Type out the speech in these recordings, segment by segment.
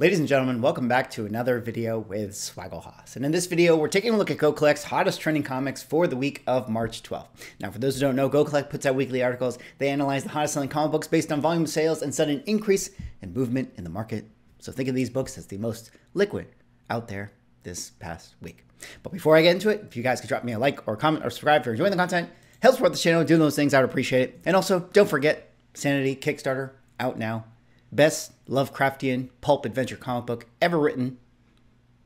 Ladies and gentlemen, welcome back to another video with Swagglehaus. And in this video, we're taking a look at GoCollect's hottest trending comics for the week of March 12th. Now, for those who don't know, GoCollect puts out weekly articles. They analyze the hottest selling comic books based on volume sales and sudden increase and movement in the market. So think of these books as the most liquid out there this past week. But before I get into it, if you guys could drop me a like or comment or subscribe if you're enjoying the content, help support the channel, do those things, I would appreciate it. And also, don't forget, Sanity Kickstarter out now. Best Lovecraftian pulp adventure comic book ever written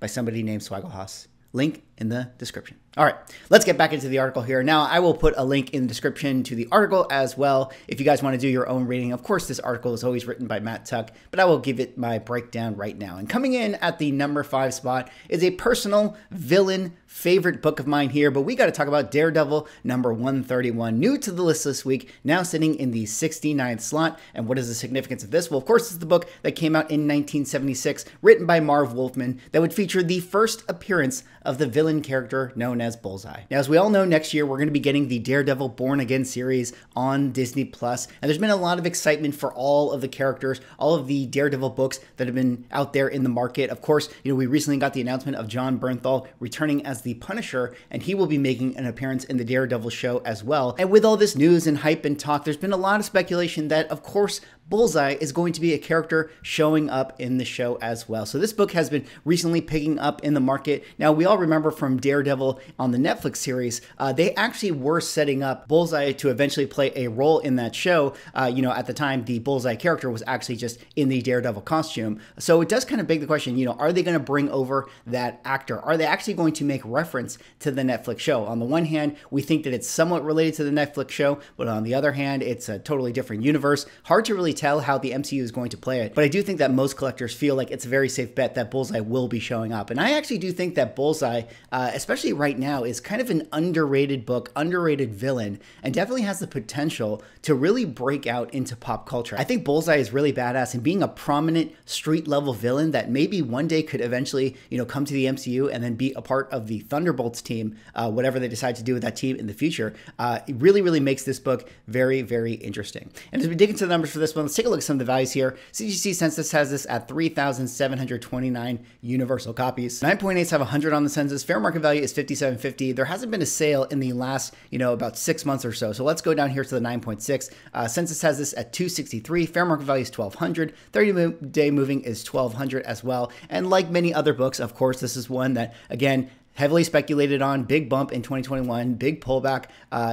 by somebody named Swagglehaus. Link in the description. All right, let's get back into the article here. Now, I will put a link in the description to the article as well if you guys want to do your own reading. Of course, this article is always written by Matt Tuck, but I will give it my breakdown right now. And coming in at the number 5 spot is a personal villain favorite book of mine here, but we got to talk about Daredevil number 131, new to the list this week, now sitting in the 69th slot. And what is the significance of this? Well, of course, it's the book that came out in 1976, written by Marv Wolfman, that would feature the first appearance of the villain character known as Bullseye. Now, as we all know, next year we're going to be getting the Daredevil Born Again series on Disney Plus, and there's been a lot of excitement for all of the characters, all of the Daredevil books that have been out there in the market. Of course, you know, we recently got the announcement of Jon Bernthal returning as the Punisher, and he will be making an appearance in the Daredevil show as well. And with all this news and hype and talk, there's been a lot of speculation that, of course, Bullseye is going to be a character showing up in the show as well. So this book has been recently picking up in the market. Now, we all remember from Daredevil on the Netflix series, they actually were setting up Bullseye to eventually play a role in that show. You know, at the time, the Bullseye character was actually just in the Daredevil costume. So it does kind of beg the question, you know, are they going to bring over that actor? Are they actually going to make reference to the Netflix show? On the one hand, we think that it's somewhat related to the Netflix show, but on the other hand, it's a totally different universe. Hard to really tell how the MCU is going to play it, but I do think that most collectors feel like it's a very safe bet that Bullseye will be showing up. And I actually do think that Bullseye, especially right now, is kind of an underrated book, underrated villain, and definitely has the potential to really break out into pop culture. I think Bullseye is really badass, and being a prominent street level villain that maybe one day could eventually, you know, come to the MCU and then be a part of the Thunderbolts team, whatever they decide to do with that team in the future, it really makes this book very, very interesting. And as we dig into the numbers for this one, let's take a look at some of the values here. CGC Census has this at 3,729 universal copies. 9.8s have 100 on the census. Fair market value is $57.50. There hasn't been a sale in the last, you know, about 6 months or so. So let's go down here to the 9.6. Census has this at 263. Fair market value is 1,200. 30-day moving is 1,200 as well. And like many other books, of course, this is one that, again, heavily speculated on, big bump in 2021, big pullback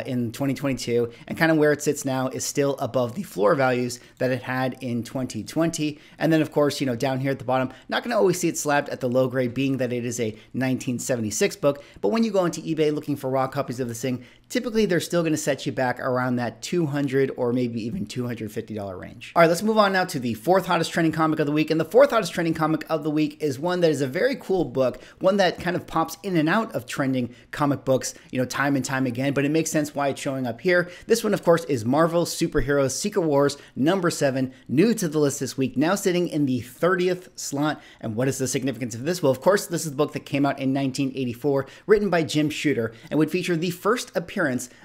in 2022, and kind of where it sits now is still above the floor values that it had in 2020. And then, of course, you know, down here at the bottom, not going to always see it slabbed at the low grade, being that it is a 1976 book. But when you go into eBay looking for raw copies of this thing, typically they're still going to set you back around that $200 or maybe even $250 range. All right, let's move on now to the 4th hottest trending comic of the week. And the 4th hottest trending comic of the week is one that is a very cool book, one that kind of pops in and out of trending comic books, you know, time and time again, but it makes sense why it's showing up here. This one, of course, is Marvel Superheroes Secret Wars number 7, new to the list this week, now sitting in the 30th slot. And what is the significance of this? Well, of course, this is the book that came out in 1984, written by Jim Shooter, and would feature the first appearance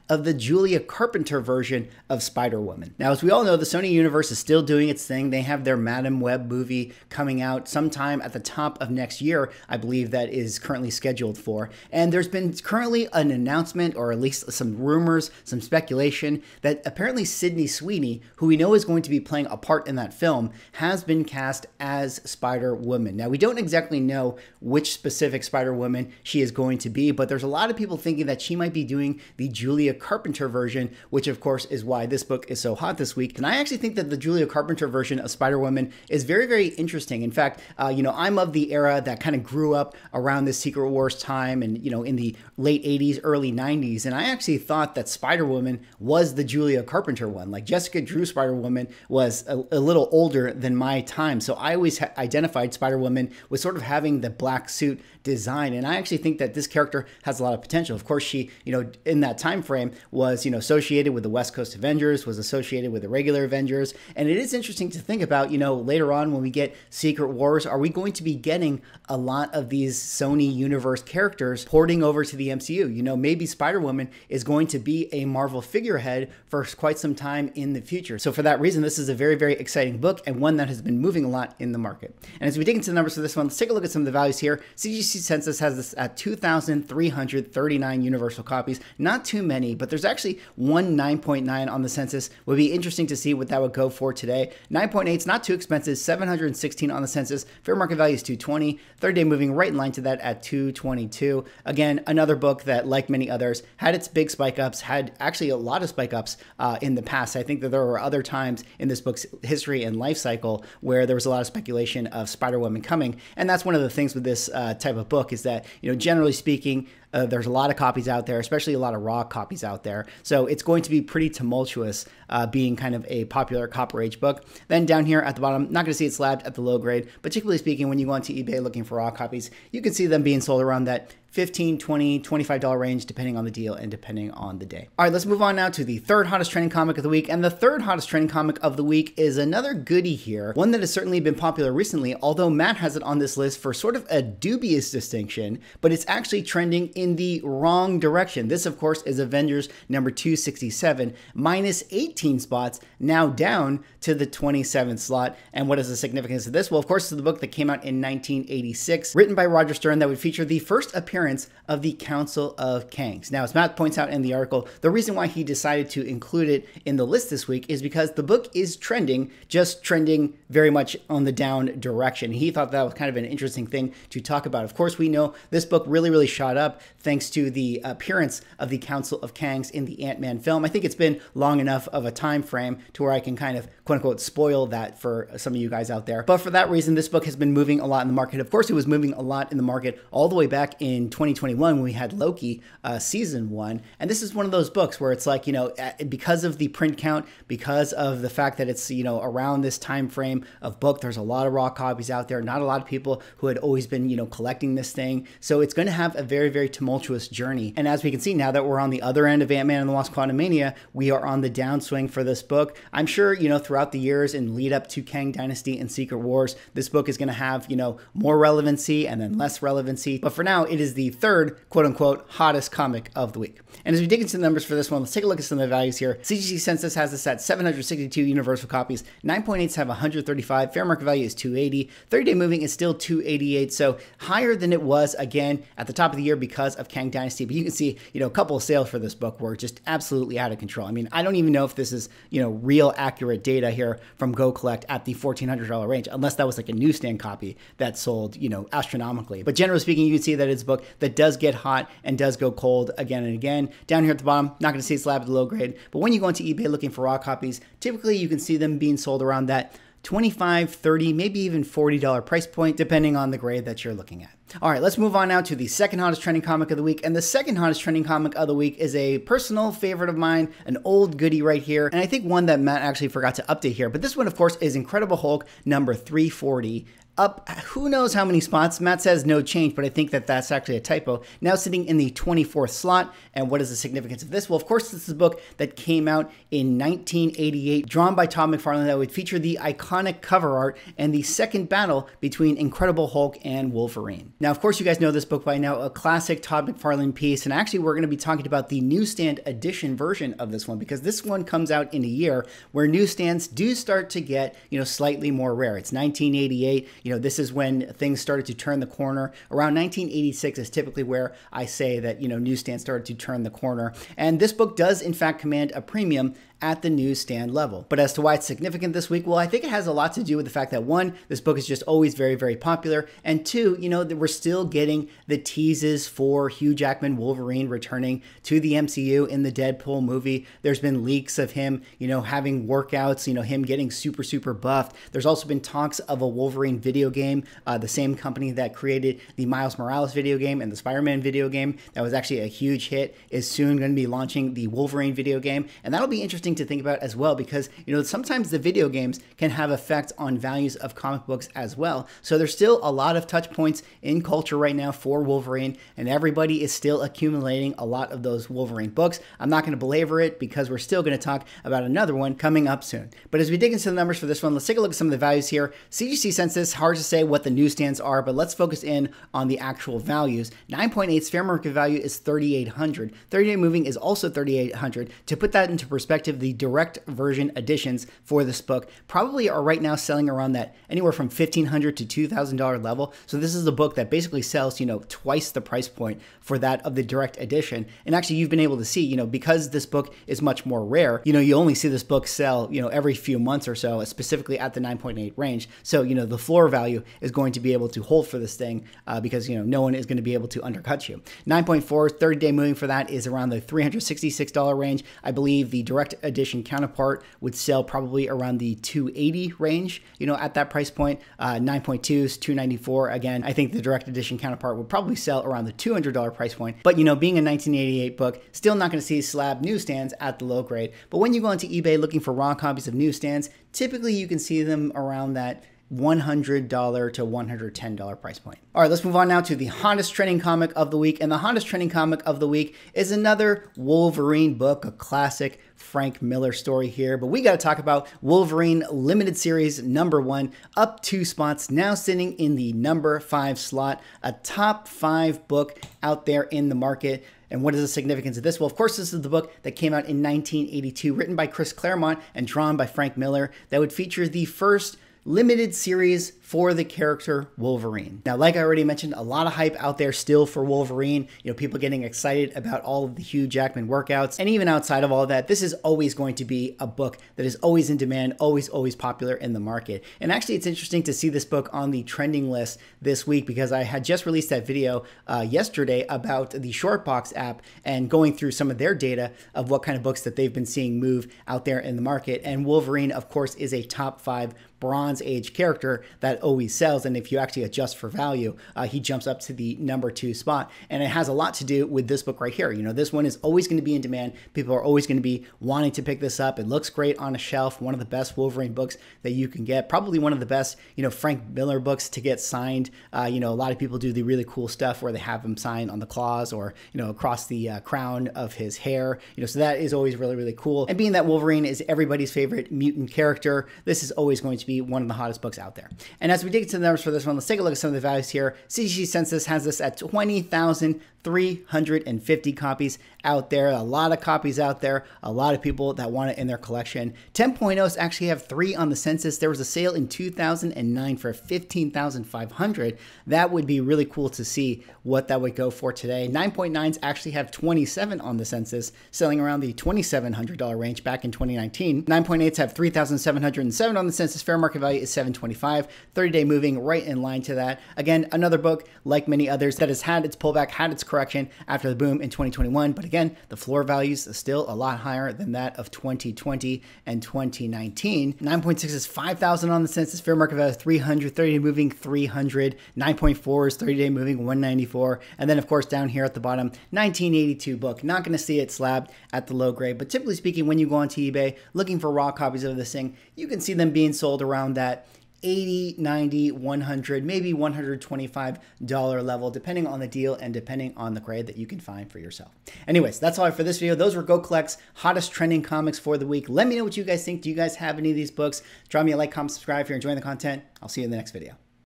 of the Julia Carpenter version of Spider-Woman. Now, as we all know, the Sony universe is still doing its thing. They have their Madame Web movie coming out sometime at the top of next year, I believe that is currently scheduled for. And there's been currently an announcement, or at least some rumors, some speculation, that apparently Sydney Sweeney, who we know is going to be playing a part in that film, has been cast as Spider-Woman. Now, we don't exactly know which specific Spider-Woman she is going to be, but there's a lot of people thinking that she might be doing the Julia Carpenter version, which of course is why this book is so hot this week. And I actually think that the Julia Carpenter version of Spider-Woman is very, very interesting. In fact, you know, I'm of the era that kind of grew up around this Secret Wars time, and, you know, in the late 80s, early 90s. And I actually thought that Spider-Woman was the Julia Carpenter one. Like, Jessica Drew Spider-Woman was a little older than my time. So I always identified Spider-Woman with sort of having the black suit design. And I actually think that this character has a lot of potential. Of course, she, you know, in that time frame was, you know, associated with the West Coast Avengers, was associated with the regular Avengers. And it is interesting to think about, you know, later on when we get Secret Wars, are we going to be getting a lot of these Sony universe characters porting over to the MCU? You know, maybe Spider-Woman is going to be a Marvel figurehead for quite some time in the future. So for that reason, this is a very, very exciting book and one that has been moving a lot in the market. And as we dig into the numbers for this one, let's take a look at some of the values here. CGC Census has this at 2,339 universal copies. Not too many, but there's actually one 9.9 on the census. Would be interesting to see what that would go for today. 9.8 is not too expensive. 716 on the census. Fair market value is 220. 3rd Day moving right in line to that at 222. Again, another book that, like many others, had its big spike ups, had actually a lot of spike ups in the past. I think that there were other times in this book's history and life cycle where there was a lot of speculation of Spider-Woman coming. And that's one of the things with this type of book is that, you know, generally speaking, there's a lot of copies out there, especially a lot of raw copies out there. So it's going to be pretty tumultuous being kind of a popular Copper Age book. Then down here at the bottom, not going to see it slabbed at the low grade. Particularly speaking, when you go onto eBay looking for raw copies, you can see them being sold around that $15, $20, $25 range, depending on the deal and depending on the day. All right, let's move on now to the third hottest trending comic of the week. And the third hottest trending comic of the week is another goodie here, one that has certainly been popular recently, although Matt has it on this list for sort of a dubious distinction, but it's actually trending in the wrong direction. This, of course, is Avengers number 267, minus 18 spots, now down to the 27th slot. And what is the significance of this? Well, of course, it's the book that came out in 1986, written by Roger Stern, that would feature the first appearance of the Council of Kangs. Now, as Matt points out in the article, the reason why he decided to include it in the list this week is because the book is trending, just trending very much on the down direction. He thought that was kind of an interesting thing to talk about. Of course, we know this book really, really shot up thanks to the appearance of the Council of Kangs in the Ant-Man film. I think it's been long enough of a time frame to where I can kind of, quote unquote, spoil that for some of you guys out there. But for that reason, this book has been moving a lot in the market. Of course, it was moving a lot in the market all the way back in 2021 when we had Loki season 1. And this is one of those books where it's like, you know, because of the print count, because of the fact that it's, you know, around this time frame of book, there's a lot of raw copies out there, not a lot of people who had always been, you know, collecting this thing. So it's going to have a very, very tumultuous journey. And as we can see now that we're on the other end of Ant-Man and the Wasp Quantumania, we are on the downswing for this book. I'm sure, you know, throughout the years and lead up to Kang Dynasty and Secret Wars, this book is going to have, you know, more relevancy and then less relevancy. But for now, it is the third, quote unquote, hottest comic of the week. And as we dig into the numbers for this one, let's take a look at some of the values here. CGC Census has this at 762 universal copies, 9.8s have 135, fair market value is 280, 30-day moving is still 288, so higher than it was, again, at the top of the year because of Kang Dynasty. But you can see, you know, a couple of sales for this book were just absolutely out of control. I mean, I don't even know if this is, you know, real accurate data here from GoCollect at the $1,400 range, unless that was like a newsstand copy that sold, you know, astronomically. But generally speaking, you can see that it's a book that does get hot and does go cold again and again. Down here at the bottom, not going to see it slabbed at the low grade, but when you go into eBay looking for raw copies, typically you can see them being sold around that $25, $30, maybe even $40 price point, depending on the grade that you're looking at. All right, let's move on now to the second hottest trending comic of the week. And the second hottest trending comic of the week is a personal favorite of mine, an old goodie right here. And I think one that Matt actually forgot to update here, but this one, of course, is Incredible Hulk number 340. Up who knows how many spots. Matt says no change, but I think that that's actually a typo. Now sitting in the 24th slot. And what is the significance of this? Well, of course, this is a book that came out in 1988, drawn by Todd McFarlane, that would feature the iconic cover art and the second battle between Incredible Hulk and Wolverine. Now, of course, you guys know this book by now, a classic Todd McFarlane piece. And actually, we're going to be talking about the newsstand edition version of this one, because this one comes out in a year where newsstands do start to get, you know, slightly more rare. It's 1988. You know, this is when things started to turn the corner. Around 1986 is typically where I say that, you know, newsstands started to turn the corner. And this book does, in fact, command a premium at the newsstand level. But as to why it's significant this week, well, I think it has a lot to do with the fact that, one, this book is just always very, very popular. And two, you know, that we're still getting the teases for Hugh Jackman Wolverine returning to the MCU in the Deadpool movie. There's been leaks of him, you know, having workouts, you know, him getting super, super buffed. There's also been talks of a Wolverine video game, the same company that created the Miles Morales video game and the Spider-Man video game that was actually a huge hit is soon going to be launching the Wolverine video game. And that'll be interesting interesting to think about as well, because, you know, sometimes the video games can have effects on values of comic books as well. So there's still a lot of touch points in culture right now for Wolverine, and everybody is still accumulating a lot of those Wolverine books. I'm not going to belabor it because we're still going to talk about another one coming up soon. But as we dig into the numbers for this one, let's take a look at some of the values here. CGC census, hard to say what the newsstands are, but let's focus in on the actual values. 9.8's fair market value is 3,800. 30-day moving is also 3,800. To put that into perspective, the direct version editions for this book probably are right now selling around that anywhere from $1,500 to $2,000 level. So this is a book that basically sells, you know, twice the price point for that of the direct edition. And actually you've been able to see, you know, because this book is much more rare, you know, you only see this book sell, you know, every few months or so, specifically at the 9.8 range. So, you know, the floor value is going to be able to hold for this thing because, you know, no one is going to be able to undercut you. 9.4, 30-day moving for that is around the $366 range. I believe the direct edition counterpart would sell probably around the $280 range, you know, at that price point. 9.2 is $294. Again, I think the direct edition counterpart would probably sell around the $200 price point. But, you know, being a 1988 book, still not going to see slab newsstands at the low grade. But when you go onto eBay looking for raw copies of newsstands, typically you can see them around that $100 to $110 price point. All right, let's move on now to the hottest trending comic of the week. And the hottest trending comic of the week is another Wolverine book, a classic Frank Miller story here, but we got to talk about Wolverine Limited Series #1, up 2 spots, now sitting in the number 5 slot, a top 5 book out there in the market. And what is the significance of this? Well, of course, this is the book that came out in 1982, written by Chris Claremont and drawn by Frank Miller, that would feature the first limited series for the character Wolverine. Now, like I already mentioned, a lot of hype out there still for Wolverine, you know, people getting excited about all of the Hugh Jackman workouts. And even outside of all of that, this is always going to be a book that is always in demand, always, always popular in the market. And actually, it's interesting to see this book on the trending list this week, because I had just released that video yesterday about the ShortBox app and going through some of their data of what kind of books that they've been seeing move out there in the market. And Wolverine, of course, is a top 5 Bronze Age character that always sells, and if you actually adjust for value, he jumps up to the number 2 spot, and it has a lot to do with this book right here. You know, this one is always going to be in demand. People are always going to be wanting to pick this up. It looks great on a shelf. One of the best Wolverine books that you can get, probably one of the best, you know, Frank Miller books to get signed. You know, a lot of people do the really cool stuff where they have him sign on the claws or, you know, across the crown of his hair, you know, so that is always really, really cool. And being that Wolverine is everybody's favorite mutant character, this is always going to be one of the hottest books out there. And as we dig into the numbers for this one, let's take a look at some of the values here. CGC Census has this at 20,350 copies out there. A lot of copies out there. A lot of people that want it in their collection. 10.0s actually have 3 on the census. There was a sale in 2009 for 15,500. That would be really cool to see what that would go for today. 9.9s actually have 27 on the census, selling around the $2,700 range back in 2019. 9.8s have 3,707 on the census. Fair market value is $725. 30-day moving right in line to that. Again, another book like many others that has had its pullback, had its correction after the boom in 2021. But again, the floor values are still a lot higher than that of 2020 and 2019. 9.6 is 5,000 on the census. Fair market value is 300. 30-day moving 300. 9.4 is 30-day moving 194. And then of course down here at the bottom, 1982 book. Not going to see it slabbed at the low grade. But typically speaking, when you go onto eBay looking for raw copies of this thing, you can see them being sold around that 80, 90, 100, maybe $125 level, depending on the deal and depending on the grade that you can find for yourself. Anyways, that's all I have for this video. Those were GoCollect's hottest trending comics for the week. Let me know what you guys think. Do you guys have any of these books? Drop me a like, comment, subscribe if you're enjoying the content. I'll see you in the next video.